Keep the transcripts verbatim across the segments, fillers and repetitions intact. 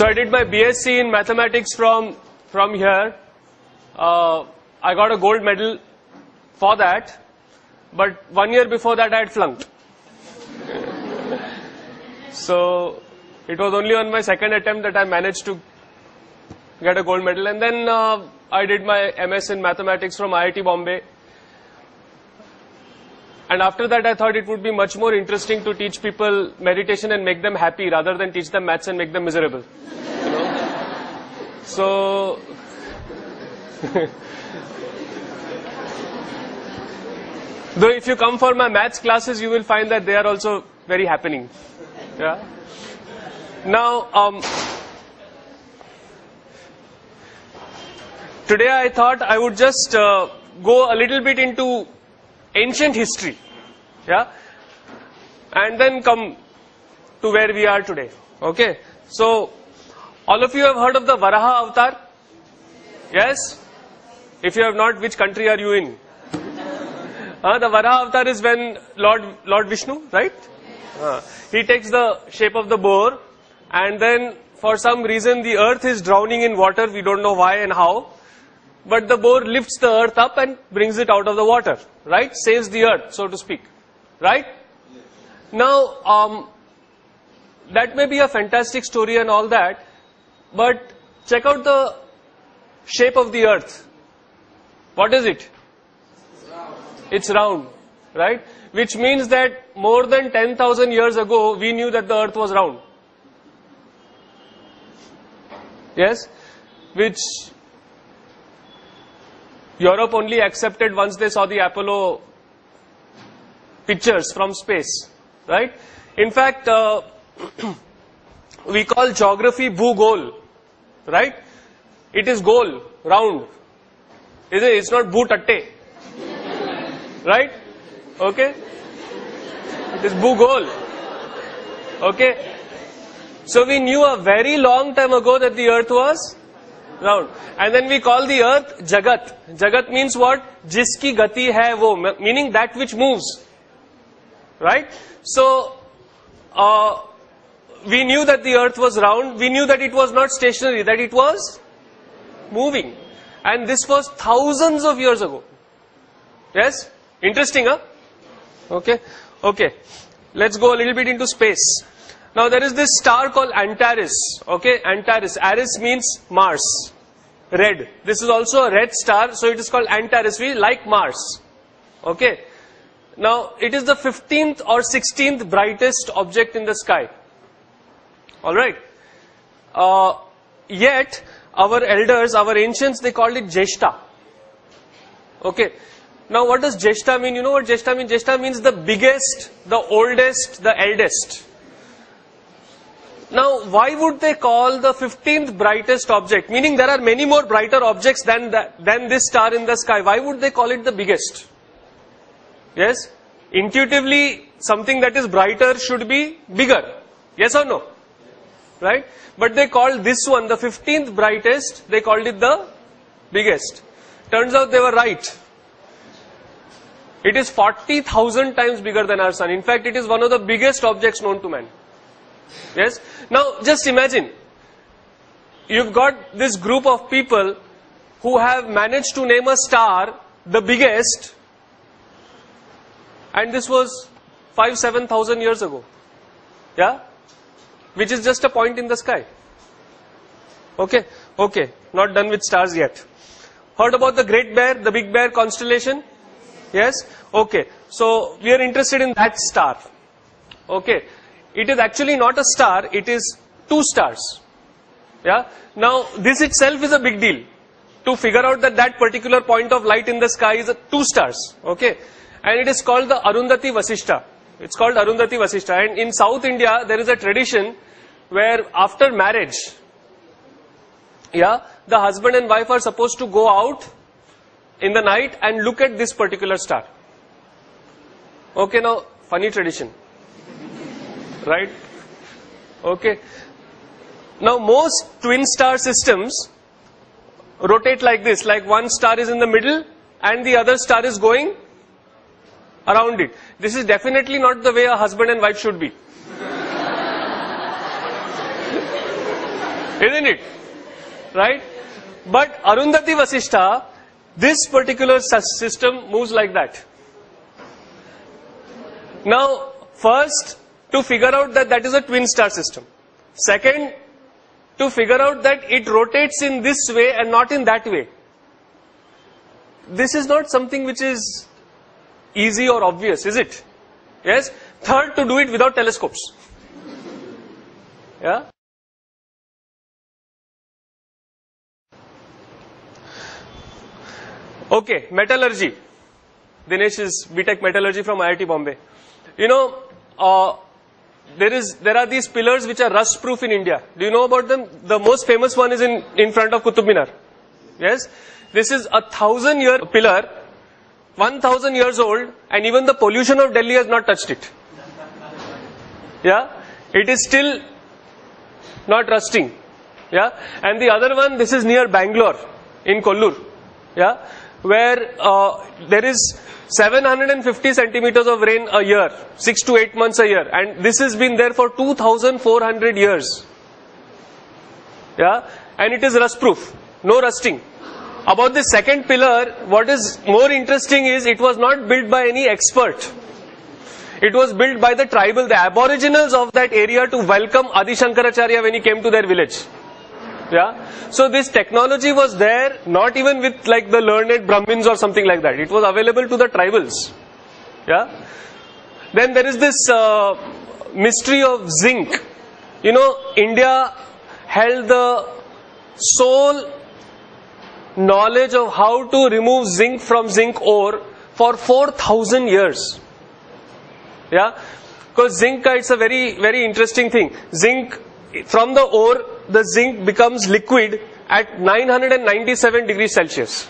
So I did my B S c in mathematics from from here. Uh, I got a gold medal for that, but one year before that I had flunked. So it was only on my second attempt that I managed to get a gold medal, and then uh, I did my M S in mathematics from I I T Bombay. And after that, I thought it would be much more interesting to teach people meditation and make them happy rather than teach them maths and make them miserable. You know? So, though if you come for my maths classes, you will find that they are also very happening. Yeah. Now, um, today I thought I would just uh, go a little bit into ancient history, yeah, and then come to where we are today. Okay, so all of you have heard of the Varaha avatar? Yes? If you have not, which country are you in? Uh, the Varaha avatar is when Lord, Lord Vishnu, right? Uh, he takes the shape of the boar, and then for some reason the earth is drowning in water, we don't know why and how. But the boar lifts the earth up and brings it out of the water, right? Saves the earth, so to speak, right? Yes. Now, um, that may be a fantastic story and all that, but check out the shape of the earth. What is it? It's round, it's round, right? Which means that more than ten thousand years ago, we knew that the earth was round. Yes? Which Europe only accepted once they saw the Apollo pictures from space, right? In fact, uh, we call geography bhugol, right? It is goal, round. Is it? It's not bhutatte, right? Okay? It is bhugol, okay? So we knew a very long time ago that the earth was round. And then we call the earth jagat. Jagat means what? Jiski gati hai wo, meaning that which moves, right? So, uh, we knew that the earth was round, we knew that it was not stationary, that it was moving. And this was thousands of years ago. Yes? Interesting, huh? Okay, okay. Let's go a little bit into space. Now there is this star called Antares, okay, Antares, Ares means Mars, red. This is also a red star, so it is called Antares, we like Mars, okay. Now it is the fifteenth or sixteenth brightest object in the sky, alright. Uh, yet our elders, our ancients, they called it jeshta, okay. Now what does jeshta mean? You know what jeshta means? Jeshta means the biggest, the oldest, the eldest. Now, why would they call the fifteenth brightest object, meaning there are many more brighter objects than, the, than this star in the sky, why would they call it the biggest? Yes? Intuitively, something that is brighter should be bigger. Yes or no? Right? But they called this one, the fifteenth brightest, they called it the biggest. Turns out they were right. It is forty thousand times bigger than our sun. In fact, it is one of the biggest objects known to man. Yes. Now, just imagine, you've got this group of people who have managed to name a star the biggest, and this was five, seven thousand years ago. Yeah, which is just a point in the sky. Okay, okay, not done with stars yet. Heard about the Great Bear, the Big Bear constellation? Yes. Okay. So we are interested in that star. Okay. It is actually not a star, it is two stars. Yeah. Now, this itself is a big deal. To figure out that that particular point of light in the sky is a two stars. Okay. And it is called the Arundhati Vasishtha. It's called Arundhati Vasishtha. And in South India, there is a tradition where after marriage, yeah, the husband and wife are supposed to go out in the night and look at this particular star. Okay, now, funny tradition. Right? Okay. Now most twin star systems rotate like this, like one star is in the middle and the other star is going around it. This is definitely not the way a husband and wife should be. Isn't it? Right? But Arundhati Vasishtha, this particular system moves like that. Now, first, to figure out that that is a twin star system. Second, to figure out that it rotates in this way and not in that way. This is not something which is easy or obvious, is it? Yes? Third, to do it without telescopes. Yeah? Okay, metallurgy. Dinesh is B Tech Metallurgy from I I T Bombay. You know, uh, there is there are these pillars which are rust proof in India. Do you know about them? The most famous one is in, in front of Kutub Minar. Yes? This is a thousand year pillar, one thousand years old, and even the pollution of Delhi has not touched it. Yeah? It is still not rusting. Yeah? And the other one, this is near Bangalore, in Kollur. Yeah? Where uh, there is seven hundred fifty centimeters of rain a year, six to eight months a year, and this has been there for two thousand four hundred years. Yeah, and it is rust-proof, no rusting. About the second pillar, what is more interesting is it was not built by any expert. It was built by the tribal, the aboriginals of that area to welcome Adi Shankaracharya when he came to their village. Yeah, so this technology was there, not even with like the learned Brahmins or something like that. It was available to the tribals. Yeah, then there is this uh, mystery of zinc. You know, India held the sole knowledge of how to remove zinc from zinc ore for four thousand years. Yeah, because zinc, it's a very, very interesting thing. Zinc from the ore, the zinc becomes liquid at nine hundred ninety-seven degrees Celsius.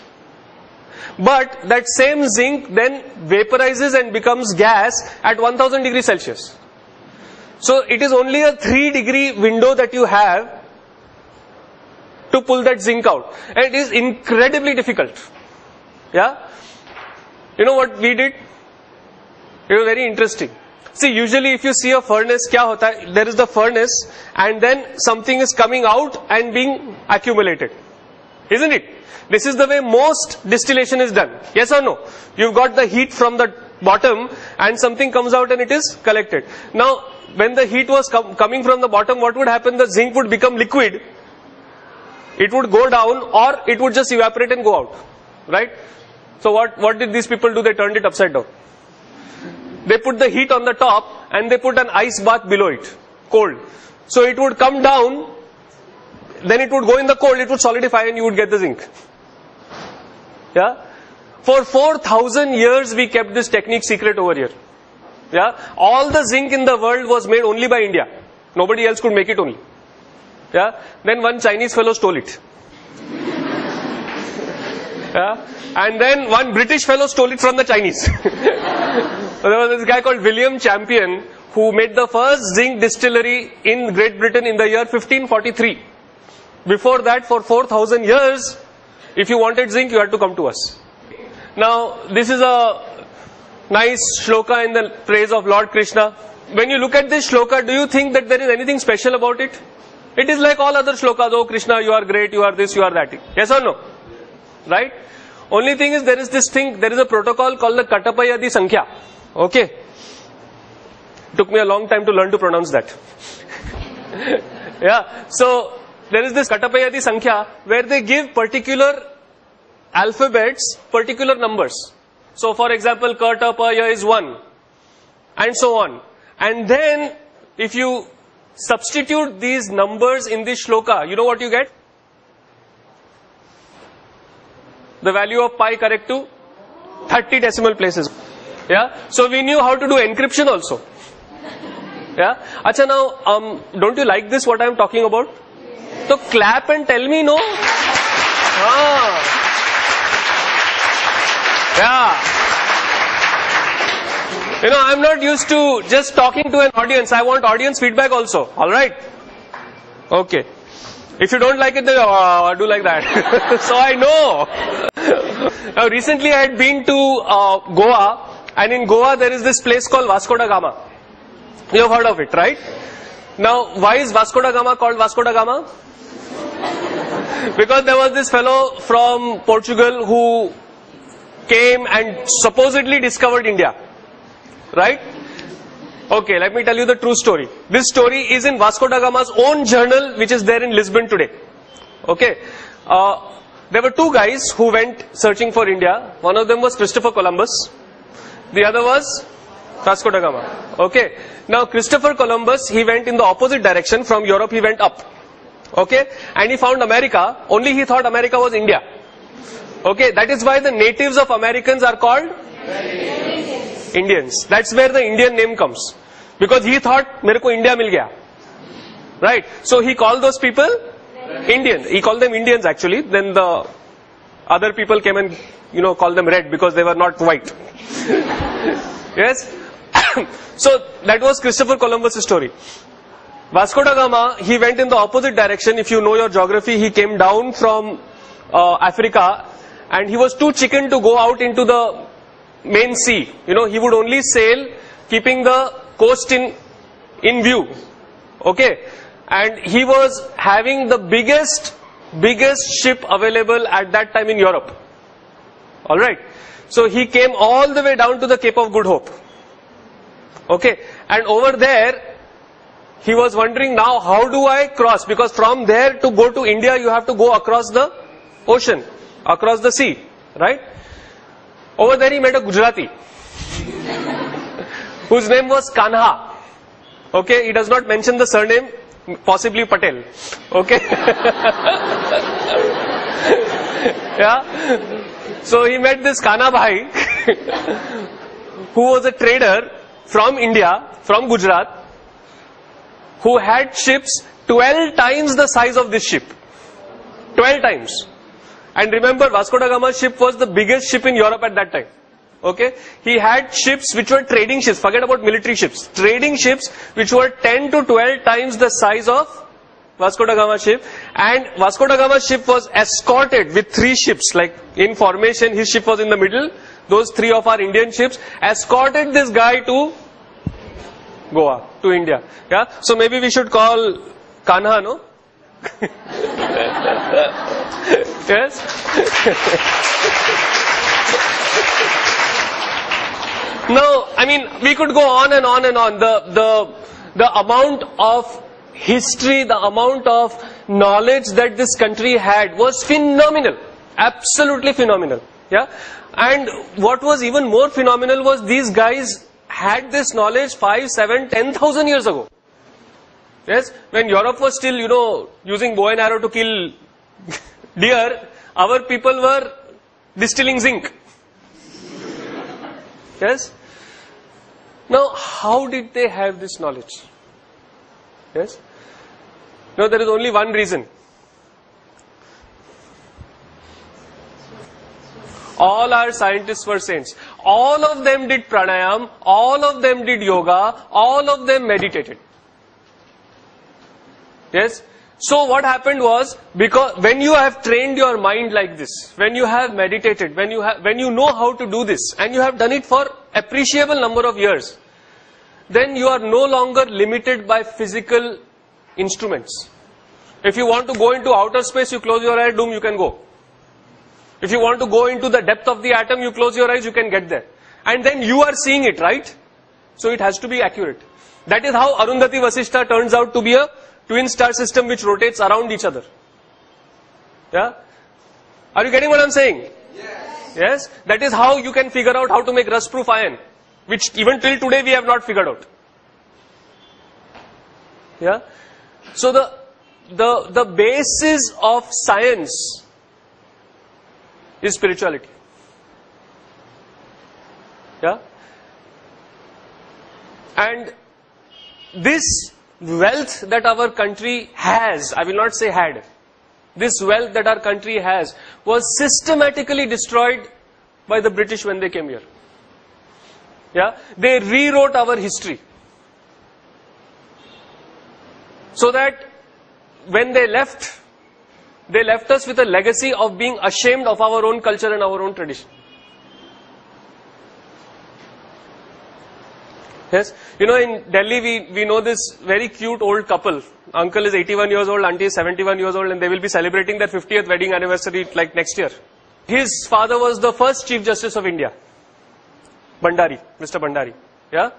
But that same zinc then vaporizes and becomes gas at one thousand degrees Celsius. So it is only a three degree window that you have to pull that zinc out. And it is incredibly difficult. Yeah? You know what we did? It was very interesting. See, usually if you see a furnace, kya hota hai? There is the furnace and then something is coming out and being accumulated. Isn't it? This is the way most distillation is done. Yes or no? You've got the heat from the bottom and something comes out and it is collected. Now, when the heat was com coming from the bottom, what would happen? The zinc would become liquid. It would go down or it would just evaporate and go out. Right? So what, what did these people do? They turned it upside down. They put the heat on the top and they put an ice bath below it, cold. So it would come down, then it would go in the cold, it would solidify and you would get the zinc. Yeah? For four thousand years we kept this technique secret over here. Yeah? All the zinc in the world was made only by India. Nobody else could make it only. Yeah? Then one Chinese fellow stole it. Yeah? And then one British fellow stole it from the Chinese. So there was this guy called William Champion who made the first zinc distillery in Great Britain in the year fifteen forty-three. Before that, for four thousand years, if you wanted zinc, you had to come to us. Now, this is a nice shloka in the praise of Lord Krishna. When you look at this shloka, do you think that there is anything special about it? It is like all other shlokas, oh Krishna, you are great, you are this, you are that. Yes or no? Right? Only thing is there is this thing, there is a protocol called the katapayadi Sankhya. Okay. Took me a long time to learn to pronounce that. Yeah. So there is this katapayadi Sankhya where they give particular alphabets, particular numbers. So for example, katapaya is one and so on. And then if you substitute these numbers in this shloka, you know what you get? The value of pi correct to thirty decimal places. Yeah, so we knew how to do encryption also. Yeah, acha now, um, don't you like this what I am talking about? Yes. So clap and tell me no. Ah. Yeah. You know, I am not used to just talking to an audience. I want audience feedback also. Alright. Okay. If you don't like it, then uh, do like that. So I know. Now recently I had been to uh, Goa. And in Goa, there is this place called Vasco da Gama. You have heard of it, right? Now, why is Vasco da Gama called Vasco da Gama? Because there was this fellow from Portugal who came and supposedly discovered India, right? Okay, let me tell you the true story. This story is in Vasco da Gama's own journal, which is there in Lisbon today. Okay, uh, there were two guys who went searching for India. One of them was Christopher Columbus, the other was Vasco da Gama. Okay, now Christopher Columbus, he went in the opposite direction from Europe, he went up. Okay, and he found America, only he thought America was India. Okay, that is why the natives of Americans are called Indians. Indians. That's where the Indian name comes. Because he thought, mere ko India mil gaya. Right, so he called those people Indians. He called them Indians actually, then the other people came and, you know, called them red because they were not white. Yes, so that was Christopher Columbus' story. Vasco da Gama, he went in the opposite direction. If you know your geography, he came down from uh, Africa and he was too chicken to go out into the main sea. You know, he would only sail keeping the coast in, in view. Okay. And he was having the biggest, biggest ship available at that time in Europe. Alright. So he came all the way down to the Cape of Good Hope. Okay. And over there, he was wondering, now how do I cross? Because from there to go to India, you have to go across the ocean, across the sea, right? Over there he met a Gujarati, whose name was Kanha. Okay, he does not mention the surname, possibly Patel. Okay. Yeah. So he met this Kanha Bhai, who was a trader from India, from Gujarat, who had ships twelve times the size of this ship. twelve times. And remember, Vasco da Gama's ship was the biggest ship in Europe at that time. Okay? He had ships which were trading ships. Forget about military ships. Trading ships which were ten to twelve times the size of Vasco da Gama's ship. And Vasco da Gama's ship was escorted with three ships. Like in formation, his ship was in the middle. Those three of our Indian ships escorted this guy to Goa, to India. Yeah, so maybe we should call Kanha, no? Yes. No, I mean, we could go on and on and on. The the the amount of history, the amount of knowledge that this country had was phenomenal, absolutely phenomenal. Yeah, and what was even more phenomenal was these guys had this knowledge five, seven, ten thousand years ago. Yes, when Europe was still, you know, using bow and arrow to kill deer, our people were distilling zinc. Yes. Now, how did they have this knowledge? Yes. No, there is only one reason. All our scientists were saints. All of them did pranayam, all of them did yoga, all of them meditated. Yes? So what happened was, because when you have trained your mind like this, when you have meditated, when you have, when you know how to do this, and you have done it for appreciable number of years, then you are no longer limited by physical instruments. If you want to go into outer space, you close your eye, doom, you can go. If you want to go into the depth of the atom, you close your eyes, you can get there. And then you are seeing it, right? So it has to be accurate. That is how Arundhati Vasishtha turns out to be a twin star system which rotates around each other. Yeah? Are you getting what I'm saying? Yes. Yes? That is how you can figure out how to make rust-proof iron, which even till today we have not figured out. Yeah? So the, the, the basis of science is spirituality. Yeah? And this wealth that our country has, I will not say had, this wealth that our country has was systematically destroyed by the British when they came here. Yeah? They rewrote our history. So that when they left, they left us with a legacy of being ashamed of our own culture and our own tradition. Yes. You know, in Delhi, we, we know this very cute old couple. Uncle is eighty-one years old, auntie is seventy-one years old, and they will be celebrating their fiftieth wedding anniversary like next year. His father was the first Chief Justice of India. Bhandari, Mister Bhandari. Yeah.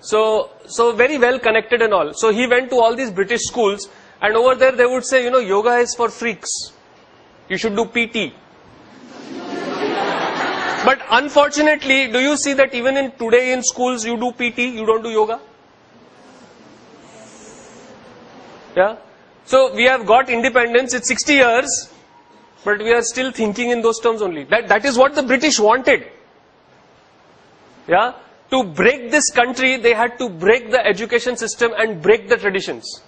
So, so very well connected and all. So he went to all these British schools, and over there they would say, you know, yoga is for freaks. You should do P T. But unfortunately, do you see that even in today in schools you do P T, you don't do yoga? Yeah. So we have got independence, it's sixty years, but we are still thinking in those terms only. That, that is what the British wanted. Yeah. To break this country, they had to break the education system and break the traditions.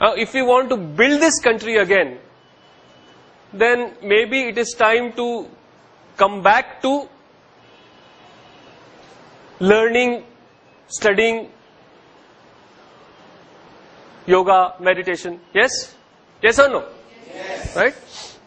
Now, if we want to build this country again, then maybe it is time to come back to learning, studying yoga, meditation. Yes? Yes or no? Yes. Right?